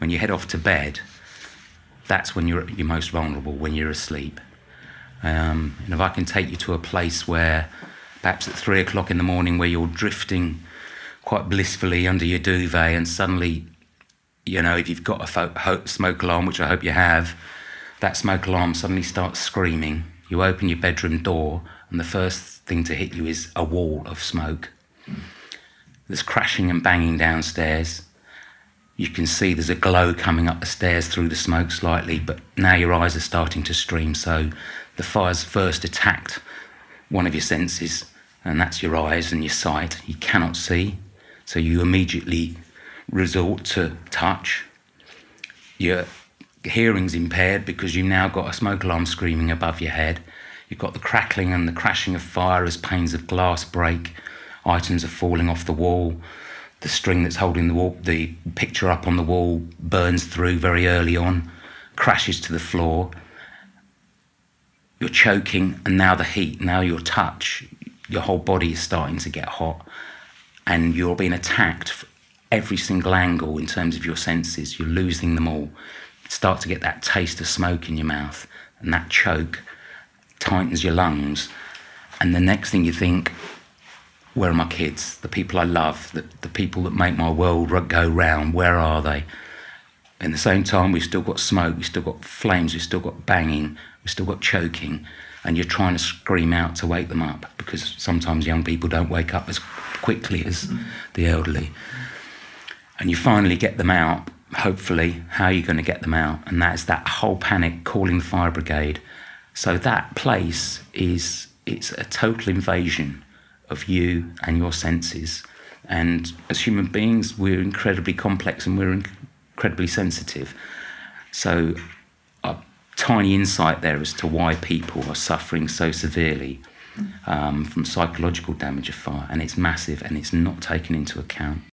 When you head off to bed, that's when you're most vulnerable, when you're asleep. And if I can take you to a place where perhaps at 3 o'clock in the morning where you're drifting quite blissfully under your duvet and suddenly, you know, if you've got a smoke alarm, which I hope you have, that smoke alarm suddenly starts screaming. You open your bedroom door and the first thing to hit you is a wall of smoke. There's crashing and banging downstairs. You can see there's a glow coming up the stairs through the smoke slightly, but now your eyes are starting to stream, so the fire's first attacked one of your senses, and that's your eyes and your sight. You cannot see, so you immediately resort to touch. Your hearing's impaired because you've now got a smoke alarm screaming above your head. You've got the crackling and the crashing of fire as panes of glass break, items are falling off the wall, the string that's holding the picture up on the wall burns through very early on, crashes to the floor. You're choking, and now the heat, now your touch, your whole body is starting to get hot, and you're being attacked from every single angle in terms of your senses. You're losing them all. Start to get that taste of smoke in your mouth, and that choke tightens your lungs, and the next thing you think, where are my kids, the people I love, the people that make my world go round, where are they? At the same time, we've still got smoke, we've still got flames, we've still got banging, we've still got choking, and you're trying to scream out to wake them up, because sometimes young people don't wake up as quickly as the elderly. And you finally get them out, hopefully. How are you going to get them out? And that is that whole panic, calling the fire brigade. So that place is, it's a total invasion of you and your senses. And as human beings, we're incredibly complex and we're incredibly sensitive. So a tiny insight there as to why people are suffering so severely from psychological damage of fire. And it's massive and it's not taken into account.